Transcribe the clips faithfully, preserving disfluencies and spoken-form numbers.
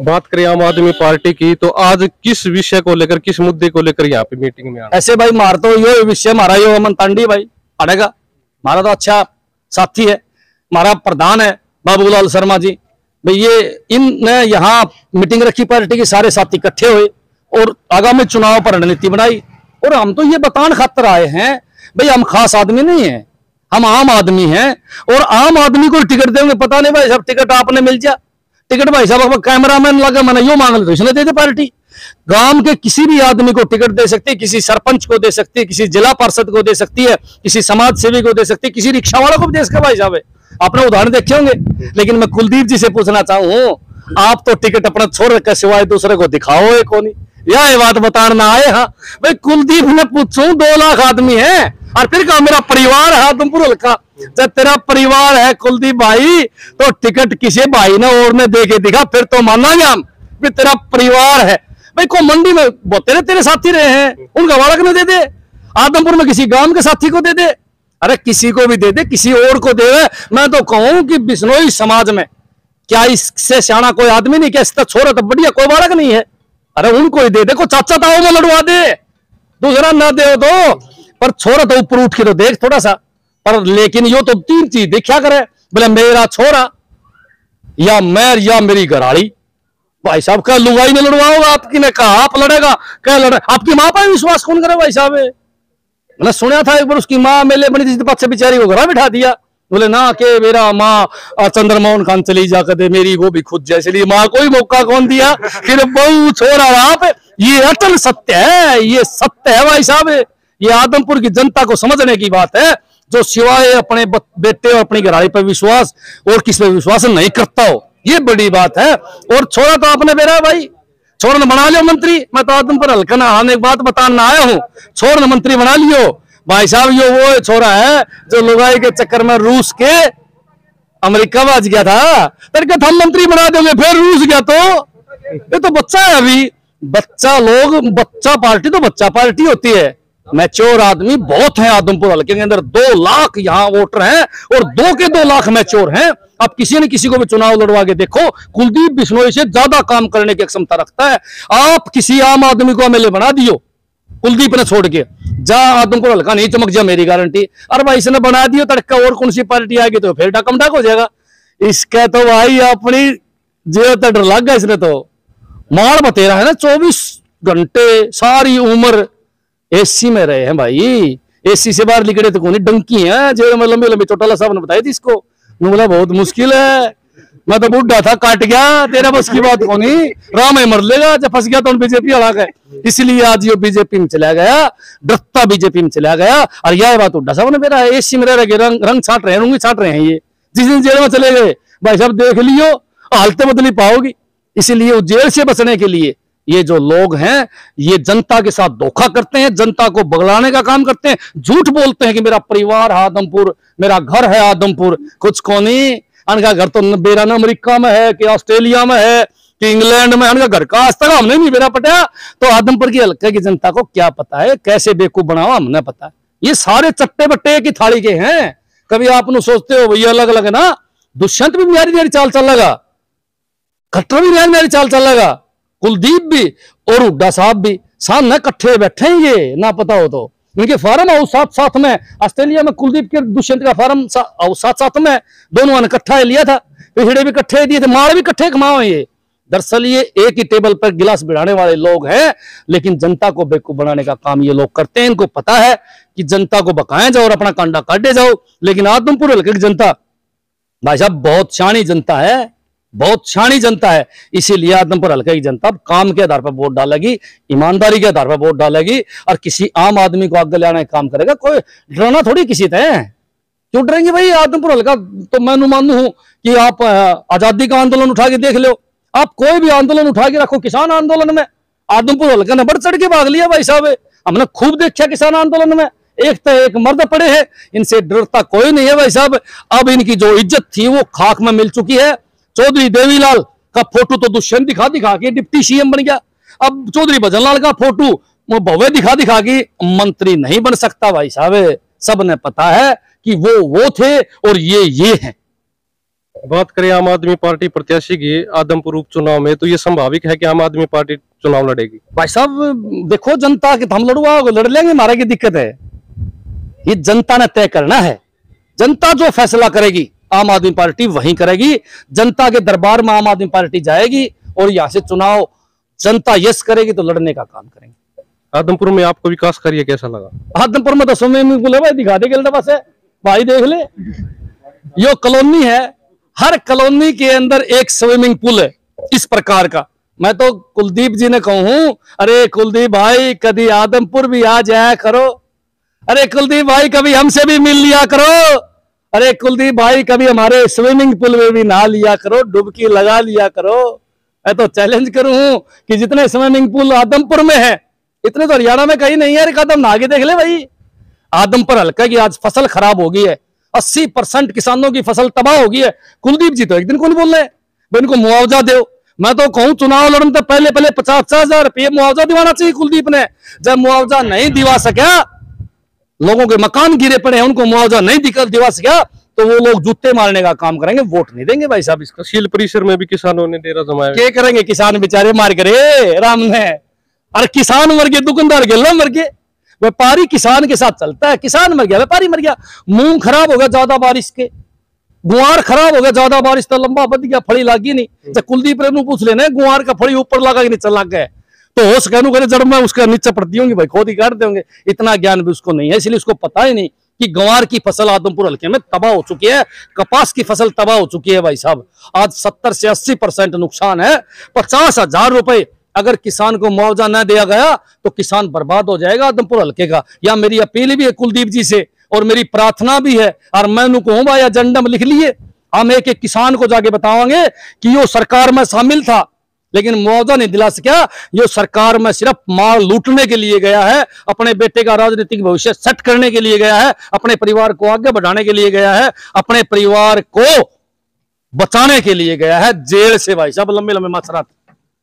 बात करें आम आदमी पार्टी की, तो आज किस विषय को लेकर, किस मुद्दे को लेकर यहाँ पे मीटिंग में आना? ऐसे भाई मार तो ये विषय हमारा ये अमन तांडी भाई अड़ेगा, हमारा तो अच्छा साथी है, हमारा प्रधान है बाबूलाल शर्मा जी भाई। ये इनने यहाँ मीटिंग रखी पार्टी के सारे साथी इकट्ठे हुए और आगामी चुनाव पर रणनीति बनाई। और हम तो ये बताने खातर आए हैं भाई, हम खास आदमी नहीं है, हम आम आदमी हैं और आम आदमी को टिकट देंगे। पता नहीं भाई साहब टिकट आपने मिल जा, टिकट भाई साहब कैमरामैन लगा मैंने यो मांग लिया इसने दे दे। पार्टी गांव के किसी भी आदमी को टिकट दे सकती है, किसी सरपंच को दे सकती है, किसी जिला पार्षद को दे सकती है, किसी समाज सेवी को दे सकती है, किसी रिक्शा वाला को भी दे सकते भाई साहब। आपने उदाहरण देखे होंगे। लेकिन मैं कुलदीप जी से पूछना चाहूँ, आप तो टिकट अपना छोड़ रखा सिवाय दूसरे को दिखाओ है कौन, यह बात बताना आए। हाँ भाई कुलदीप ने पूछू, दो लाख आदमी है और फिर कहा मेरा परिवार है आदमपुर हल्का। जब तेरा परिवार है कुलदीप भाई तो टिकट किसी भाई ने और ने दे के दिखा फिर तो माना गया फिर तेरा परिवार है भाई। को मंडी में तेरे तेरे साथी रहे हैं, उनका वालक ने दे दे, आदमपुर में किसी गांव के साथी को दे दे, अरे किसी को भी दे दे, किसी और को दे। मैं तो कहूँ कि बिश्नोई समाज में क्या इससे सियाणा कोई आदमी नहीं, क्या इसका छोरा तो बढ़िया कोई बालक नहीं है, अरे उनको ही दे दे। को चाचा ताओ में लड़वा दे, दूसरा ना दे दो, पर छोरा तो ऊपर उठ के तो देख थोड़ा सा। पर लेकिन यो तो तीन चीज देखा करे, बोले मेरा छोरा या मैं या मेरी घराड़ी। भाई साहब क्या लुगाई ने लड़वाओगा आपकी, ने कहा आप लड़ेगा क्या लड़े? आपकी माँ पर विश्वास कौन करे भाई साहब? मैंने सुना था एक बार उसकी माँ मेले बनी थी, बात से बेचारी को घरा बिठा दिया, बोले ना के मेरा माँ चंद्रमोहन खान चली जा कर दे मेरी वो भी खुद जैसे लिए माँ को ही मौका कौन दिया, फिर बहु छोरा आप। ये अटल सत्य है, ये सत्य है भाई साहब, ये आदमपुर की जनता को समझने की बात है। जो सिवाय अपने बेटे और अपनी घराड़ी पर विश्वास और किस पे विश्वास नहीं करता हो, ये बड़ी बात है। और छोरा तो आपने बेरा भाई, छोरन बना लियो मंत्री। मैं तो आदमपुर हल्का ना आने एक बात बताना आया हूँ, छोरन मंत्री बना लियो भाई साहब। ये वो छोरा है जो लुगाई के चक्कर में रूस के अमेरिका बच गया था, तड़के हम मंत्री बना दोगे फिर रूस गया, तो ये तो बच्चा है अभी, बच्चा लोग, बच्चा पार्टी तो बच्चा पार्टी होती है। मैच्योर आदमी बहुत हैं आदमपुर हल्के के अंदर, दो लाख यहाँ वोटर हैं और दो के दो लाख मैच्योर हैं। आप किसी न किसी को भी चुनाव लड़वा के देखो, कुलदीप बिश्नोई से ज्यादा काम करने की क्षमता रखता है। आप किसी आम आदमी को एमएलए बना दियो कुलदीप ने छोड़ के, जा आदमपुर हल्का नहीं चमक जा मेरी गारंटी। अरे भाई इसने बना दियो, तड़का और कौन सी पार्टी आएगी तो फिर डाकम डाक हो जाएगा। इसका तो भाई अपनी जेब तक डर लग गया, इसने तो मार बतेरा है ना, चौबीस घंटे सारी उम्र एसी में रहे हैं भाई, एसी से बाहर निकले तो कोनी डंकी है। जो मैं लंबे लंबे चोटाला साहब ने बताई थी इसको, मैं बोला बहुत मुश्किल है, मैं तो बूढ़ा था काट गया, तेरा बस की बात कोनी, राम है मर लेगा। जब फंस गया तो बीजेपी अड़ा गए, इसलिए आज ये बीजेपी में चला गया, डरता बीजेपी में चला गया। और यह बात उड्डा साहब ने मेरा एसी में रह गए, रंग रंग छाट रहे हैं, छाट रहे हैं ये। जिस दिन जेल में चले गए भाई साहब देख लियो, हालत बदली पाओगी। इसीलिए जेल से बचने के लिए ये जो लोग हैं ये जनता के साथ धोखा करते हैं, जनता को बगलाने का काम करते हैं, झूठ बोलते हैं कि मेरा परिवार है आदमपुर, मेरा घर है आदमपुर। कुछ को नहीं, अनका घर तो बेरा ना अमेरिका में है कि ऑस्ट्रेलिया में है कि इंग्लैंड में, अनका घर का आज तक हमने नहीं बेरा पटा। तो आदमपुर की हल्के की जनता को क्या पता है, कैसे बेवकूफ बनाओ हमने पता है। ये सारे चट्टे बट्टे की थाली के हैं। कभी आप सोचते हो भैया अलग अलग ना, दुष्यंत भी मेरी मेरी चाल चल लगा, खट्टर भी मेरी मेरी चाल चल लगा, कुलदीप भी और उड्डा साहब भी सामने कट्ठे बैठे हैं। ये ना पता हो तो इनके फार्म हाउस साथ साथ में, ऑस्ट्रेलिया में कुलदीप के दुष्यंत का फार्म हाउस साथ साथ में, दोनों ने कट्ठा लिया था, पिछड़े भी कट्ठे दिए थे, मार भी कट्ठे कमाओ। ये दरअसल ये एक ही टेबल पर गिलास भिड़ाने वाले लोग हैं, लेकिन जनता को बेवकूफ बनाने का काम ये लोग करते हैं। इनको पता है कि जनता को बकाया जाओ और अपना कांडा काटे जाओ। लेकिन आदमपुर हल्के की जनता भाई साहब बहुत शानी जनता है, बहुत शानी जनता है। इसीलिए आदमपुर हल्के की जनता काम के आधार पर वोट डालेगी, ईमानदारी के आधार पर वोट डालेगी और किसी आम आदमी को आगे ले आने का काम करेगा। कोई डरना थोड़ी किसी से, क्यों डरेंगे भाई? आदमपुर हल्का तो मैं मानू हूं कि आप आजादी का आंदोलन उठा के देख लो, आप कोई भी आंदोलन उठा के रखो, किसान आंदोलन में आदमपुर हल्का ने बढ़ चढ़ के भाग लिया भाई साहब। हमने खूब देखा किसान आंदोलन में, एक तो एक मर्द पड़े हैं, इनसे डरता कोई नहीं है भाई साहब। अब इनकी जो इज्जत थी वो खाक में मिल चुकी है। चौधरी देवीलाल का फोटो तो दुष्यंत दिखा दिखा के डिप्टी सीएम बन गया, अब चौधरी भजनलाल का फोटो वो भव्य दिखा दिखा के मंत्री नहीं बन सकता भाई साहब। सबने पता है कि वो वो थे और ये ये हैं। बात करें आम आदमी पार्टी प्रत्याशी की आदमपुर उपचुनाव में, तो ये संभाविक है कि आम आदमी पार्टी चुनाव लड़ेगी? भाई साहब देखो, जनता के हम लड़वा लड़ लेंगे, हमारे की दिक्कत है, ये जनता ने तय करना है। जनता जो फैसला करेगी आम आदमी पार्टी वही करेगी। जनता के दरबार में आम आदमी पार्टी जाएगी और यहाँ से चुनाव जनता यस करेगी तो लड़ने का काम करेंगे। आदमपुर में आपको विकास कार्य कैसा लगा? आदमपुर में तो स्विमिंग पूल है भाई, दिखा दे के बस है भाई, देख ले, यो कॉलोनी है, हर कॉलोनी के अंदर एक स्विमिंग पूल है इस प्रकार का। मैं तो कुलदीप जी ने कहूं, अरे कुलदीप भाई कभी आदमपुर भी आ जाया करो, अरे कुलदीप भाई कभी हमसे भी मिल लिया करो, अरे कुलदीप भाई कभी हमारे स्विमिंग पूल में भी नहा लिया करो, डुबकी लगा लिया करो। मैं तो चैलेंज करूं कि जितने स्विमिंग पूल आदमपुर में है इतने तो हरियाणा में कहीं नहीं है। एक आदम नहा के देख ले भाई। आदमपुर हल्का की आज फसल खराब हो गई है, अस्सी परसेंट किसानों की फसल तबाह हो गई है। कुलदीप जी तो एक दिन कौन बोल रहे हैं भाई इनको मुआवजा दो। मैं तो कहूं चुनाव लड़ने से पहले पहले पचास पचास हजार रुपये मुआवजा दिवाना चाहिए कुलदीप ने। जब मुआवजा नहीं दिवा सका, लोगों के मकान गिरे पड़े हैं, उनको मुआवजा नहीं दिवा सका तो वो लोग जूते मारने का काम करेंगे, वोट नहीं देंगे भाई साहब। इसका सील परिसर में भी किसानों ने डेरा जमाया, क्या करेंगे किसान बेचारे, मार करे राम ने। अरे किसान मर गए, दुकानदार गल्ला मर गए, व्यापारी किसान के साथ चलता है, किसान मर गया, व्यापारी मर गया। मूंग खराब हो गया ज्यादा बारिश के, गुआर खराब हो गया ज्यादा बारिश, तो लंबा बद गया, फड़ी लागी नहीं। जब कुलदीप रेनू पूछ लेना गुआर का फड़ी ऊपर लगा कि नीचे लग गया तो होश कहू जड़ में उसका नीचे पड़ती होंगी भाई, खोद ही काट देंगे। इतना ज्ञान भी उसको नहीं है, इसलिए उसको पता ही नहीं कि ग्वार की फसल आदमपुर हल्के में तबाह हो चुकी है, कपास की फसल तबाह हो चुकी है भाई साहब। आज सत्तर से अस्सी परसेंट नुकसान है। पचास हजार रुपए अगर किसान को मुआवजा न दिया गया तो किसान बर्बाद हो जाएगा आदमपुर हल्के का। या मेरी अपील भी है कुलदीप जी से और मेरी प्रार्थना भी है, और मैं उनको कहूँ भाई एजेंडा में लिख लिए, हम एक एक किसान को जाके बतावांगे कि यो सरकार में शामिल था लेकिन मुआवजा नहीं दिला सका, यो सरकार में सिर्फ मार लूटने के लिए गया है, अपने बेटे का राजनीतिक भविष्य सेट करने के लिए गया है, अपने परिवार को आगे बढ़ाने के लिए गया है, अपने परिवार को बचाने के लिए गया है जेल से भाई साहब। लंबे लंबे मासरात।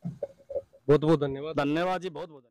बहुत बहुत धन्यवाद, धन्यवाद जी, बहुत बहुत।